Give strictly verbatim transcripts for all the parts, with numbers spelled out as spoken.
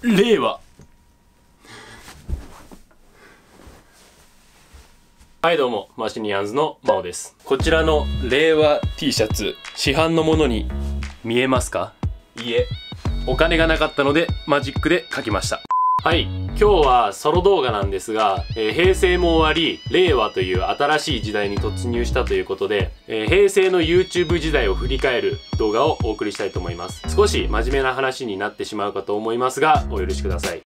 令和。はいどうも、マシニアンズのマオです。こちらの令和 T シャツ、市販のものに見えますか？いえ、お金がなかったのでマジックで描きました。はい、今日はソロ動画なんですが、えー、平成も終わり令和という新しい時代に突入したということで、えー、平成の YouTube 時代を振り返る動画をお送りしたいと思います。少し真面目な話になってしまうかと思いますが、お許しください。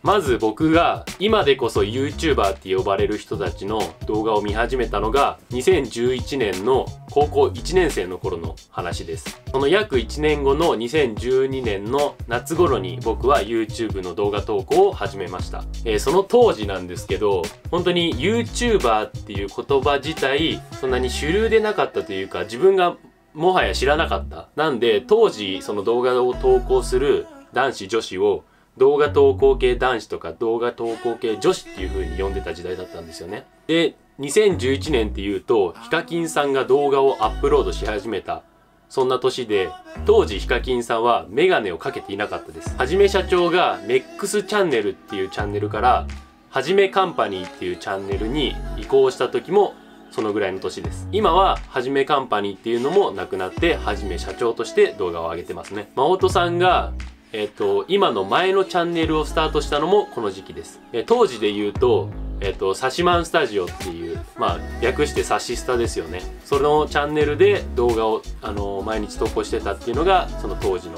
まず僕が今でこそ YouTuber って呼ばれる人たちの動画を見始めたのがにせんじゅういちねんの高校いちねんせいの頃の話です。その約いちねんごのにせんじゅうにねんの夏頃に僕は YouTube の動画投稿を始めました、えー、その当時なんですけど、本当に YouTuber っていう言葉自体そんなに主流でなかったというか、自分がもはや知らなかった。なんで当時その動画を投稿する男子女子を動画投稿系男子とか動画投稿系女子っていう風に呼んでた時代だったんですよね。で、にせんじゅういちねんっていうとヒカキンさんが動画をアップロードし始めた、そんな年で、当時ヒカキンさんはメガネをかけていなかったです。はじめ社長がメックスチャンネルっていうチャンネルからはじめカンパニーっていうチャンネルに移行した時もそのぐらいの年です。今ははじめカンパニーっていうのもなくなって、はじめ社長として動画を上げてますね。真音さんがえっと、今の前のチャンネルをスタートしたのもこの時期です。え当時で言うと、えっと、サシマンスタジオっていう、まあ、略してサシスタですよね。そのチャンネルで動画を、あのー、毎日投稿してたっていうのが、その当時の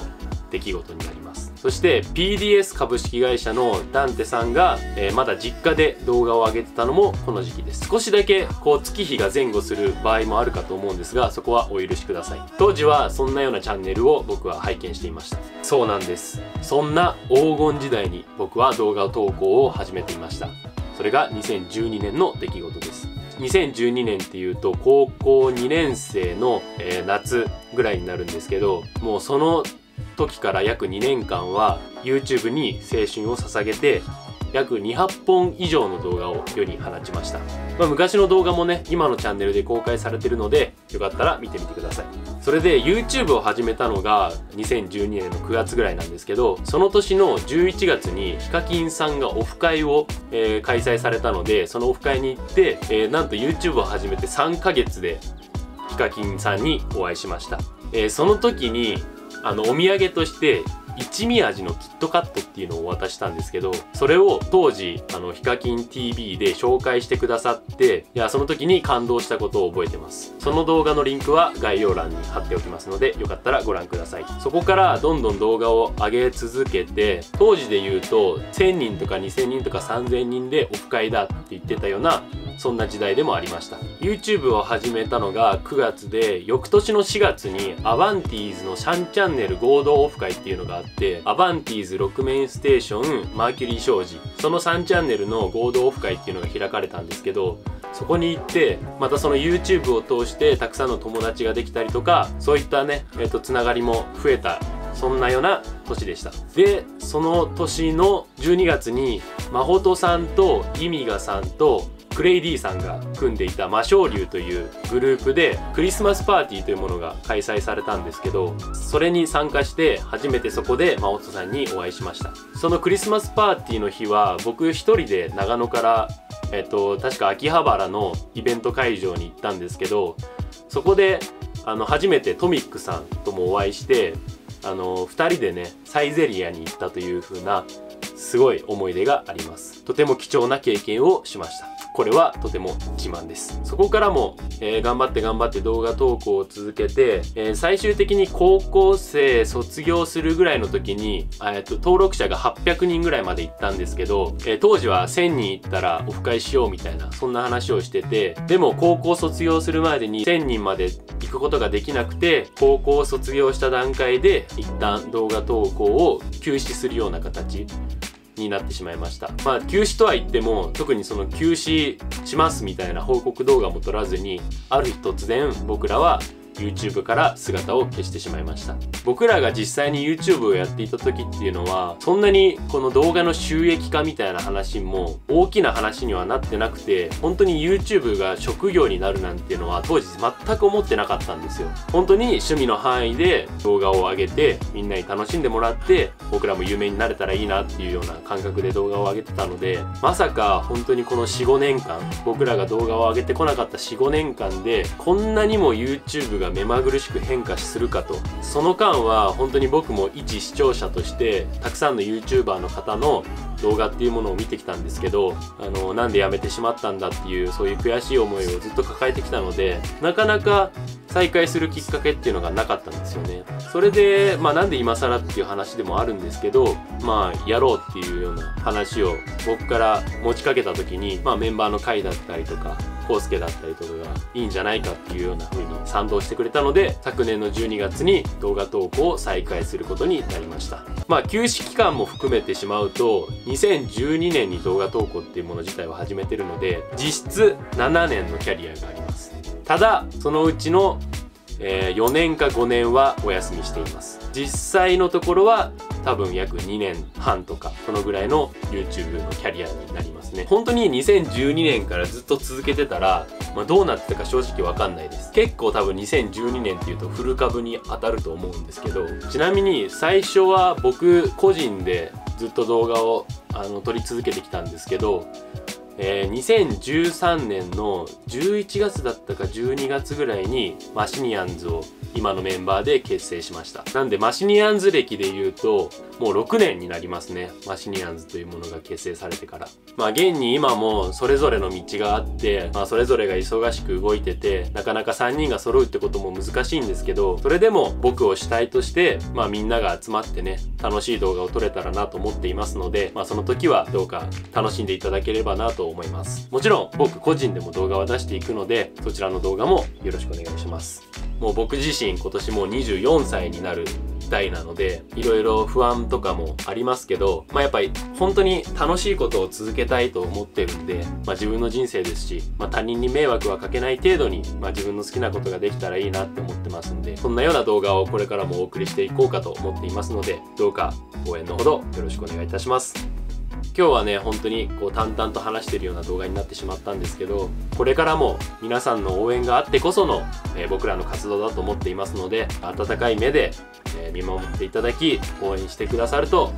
出来事になります。そして ピーディーエス 株式会社のダンテさんが、えー、まだ実家で動画を上げてたのもこの時期です。少しだけこう月日が前後する場合もあるかと思うんですが、そこはお許しください。当時はそんなようなチャンネルを僕は拝見していました。そうなんです、そんな黄金時代に僕は動画投稿を始めていました。それがにせんじゅうにねんの出来事です。にせんじゅうにねんっていうと高校にねんせいの、えー、夏ぐらいになるんですけど、もうその時から約にねんかんは YouTube に青春を捧げて、約にひゃっぽん以上の動画を世に放ちました。まあ、昔の動画もね、今のチャンネルで公開されてるので、よかったら見てみてください。それで YouTube を始めたのがにせんじゅうにねんのくがつぐらいなんですけど、その年のじゅういちがつにヒカキンさんがオフ会を、えー、開催されたので、そのオフ会に行って、えー、なんと YouTube を始めてさんかげつでヒカキンさんにお会いしました。えー、その時にあのお土産として一味味のキットカットっていうのを渡したんですけど、それを当時あのヒカキン ティーブイ で紹介してくださって、いやその時に感動したことを覚えてます。その動画のリンクは概要欄に貼っておきますので、よかったらご覧ください。そこからどんどん動画を上げ続けて、当時で言うとせんにんとかにせんにんとかさんぜんにんでオフ会だって言ってたような、そんな時代でもありました。 YouTube を始めたのがくがつで、翌年のしがつにアバンティーズのシャンチャンネル合同オフ会っていうのがあって、アバンティーズろく面ステーションマーキュリー商事、そのさんチャンネルの合同オフ会っていうのが開かれたんですけど、そこに行ってまたその YouTube を通してたくさんの友達ができたりとか、そういったね、えっと、つながりも増えた、そんなような年でした。でその年のじゅうにがつに真琴さんとイミガさんとクレイディさんが組んでいた魔性流というグループでクリスマスパーティーというものが開催されたんですけど、それに参加して初めてそこで真音さんにお会いしました。そのクリスマスパーティーの日は僕一人で長野から、えっと、確か秋葉原のイベント会場に行ったんですけど、そこであの初めてトミックさんともお会いして、あのふたりでねサイゼリヤに行ったという風なすごい思い出があります。とても貴重な経験をしました。これはとても自慢です。そこからも、えー、頑張って頑張って動画投稿を続けて、えー、最終的に高校生卒業するぐらいの時に、えー、と登録者がはっぴゃくにんぐらいまで行ったんですけど、えー、当時はせんにん行ったらオフ会しようみたいな、そんな話をしてて、でも高校卒業するまでにせんにんまで行くことができなくて、高校を卒業した段階で一旦動画投稿を休止するような形になってしまいました。まあ休止とは言っても特にその休止しますみたいな報告動画も撮らずに、ある日突然僕らは YouTube から姿を消してしまいました。僕らが実際に YouTube をやっていた時っていうのは、そんなにこの動画の収益化みたいな話も大きな話にはなってなくて、本当に YouTube が職業になるなんていうのは当時全く思ってなかったんですよ。本当に趣味の範囲で動画を上げて、みんなに楽しんでもらって、僕らも有名になれたらいいなっていうような感覚で動画を上げてたので、まさか本当にこのよん、ごねんかん、僕らが動画を上げてこなかったよん、ごねんかんでこんなにも YouTube が目まぐるしく変化するかと。その間は本当に僕も一視聴者としてたくさんの YouTuber の方の動画っていうものを見てきたんですけど、あのなんでやめてしまったんだっていう、そういう悔しい思いをずっと抱えてきたので、なかなか再開するきっかけっていうのがなかったんですよね。それで、まあ、なんで今更っていう話でもあるんですけど、まあやろうっていうような話を僕から持ちかけた時に、まあ、メンバーの会だったりとかコウスケだったりとかがいいんじゃないかっていうような風に賛同してくれたので、昨年のじゅうにがつに動画投稿を再開することになりました。まあ休止期間も含めてしまうと、にせんじゅうにねんに動画投稿っていうもの自体を始めてるので、実質ななねんのキャリアがあります。ただそのうちのえー、よねんかごねんはお休みしています。実際のところは多分約にねんはんとか、そのぐらいの YouTube のキャリアになりますね。本当ににせんじゅうにねんからずっと続けてたら、まあ、どうなってたか正直わかんないです。結構多分にせんじゅうにねんっていうと古株に当たると思うんですけど、ちなみに最初は僕個人でずっと動画をあの撮り続けてきたんですけど、えー、にせんじゅうさんねんのじゅういちがつだったかじゅうにがつぐらいにマシニアンズを今のメンバーで結成しました。なんでマシニアンズ歴で言うともうろくねんになりますね。マシニアンズというものが結成されてから、まあ現に今もそれぞれの道があって、まあ、それぞれが忙しく動いてて、なかなかさんにんが揃うってことも難しいんですけど、それでも僕を主体として、まあ、みんなが集まってね、楽しい動画を撮れたらなと思っていますので、まあ、その時はどうか楽しんでいただければなと思います。もちろん僕個人でも動画は出していくので、そちらの動画もよろしくお願いします。もう僕自身今年もうにじゅうよんさいになる代なので、いろいろ不安とかもありますけど、まあ、やっぱり本当に楽しいことを続けたいと思ってるんで、まあ、自分の人生ですし、まあ、他人に迷惑はかけない程度に、まあ、自分の好きなことができたらいいなって思ってますんで、そんなような動画をこれからもお送りしていこうかと思っていますので、どうか応援のほどよろしくお願いいたします。今日はね、本当にこう淡々と話してるような動画になってしまったんですけど、これからも皆さんの応援があってこその、えー、僕らの活動だと思っていますので、温かい目で、えー、見守っていただき、応援してくださると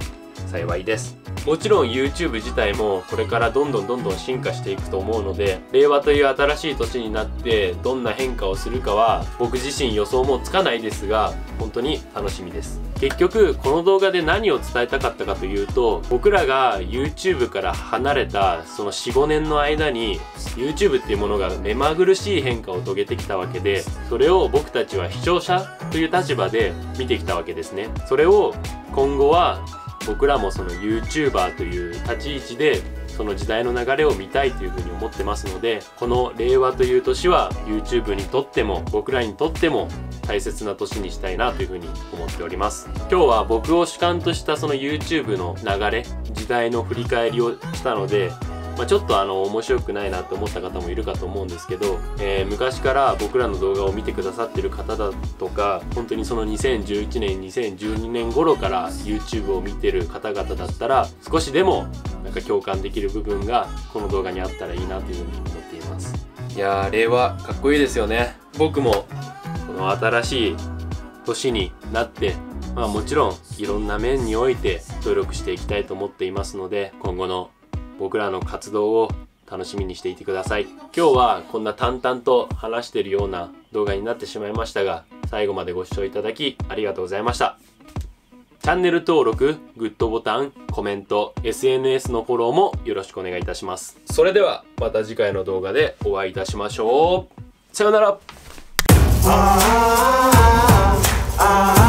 幸いです。もちろん YouTube 自体もこれからどんどんどんどん進化していくと思うので、令和という新しい年になってどんな変化をするかは僕自身予想もつかないですが、本当に楽しみです。結局この動画で何を伝えたかったかというと、僕らが YouTube から離れたそのよん、ごねんの間に YouTube っていうものが目まぐるしい変化を遂げてきたわけで、それを僕たちは視聴者という立場で見てきたわけですね。それを今後は僕らもその YouTuber という立ち位置でその時代の流れを見たいというふうに思ってますので、この令和という年は YouTube にとっても僕らにとっても大切な年にしたいなというふうに思っております。今日は僕を主観としたその YouTube の流れ、時代の振り返りをしたので、まあ、ちょっとあの面白くないなと思った方もいるかと思うんですけど、えー、昔から僕らの動画を見てくださってる方だとか、本当にそのにせんじゅういちねんにせんじゅうにねん頃から YouTube を見てる方々だったら、少しでもなんか共感できる部分がこの動画にあったらいいなというふうに思っています。いやー、令和かっこいいですよね。僕もこの新しい年になって、まあもちろんいろんな面において努力していきたいと思っていますので、今後の僕らの活動を楽しみにしていてください。今日はこんな淡々と話しているような動画になってしまいましたが、最後までご視聴いただきありがとうございました。チャンネル登録、グッドボタン、コメント、エスエヌエス のフォローもよろしくお願いいたします。それではまた次回の動画でお会いいたしましょう。さようなら。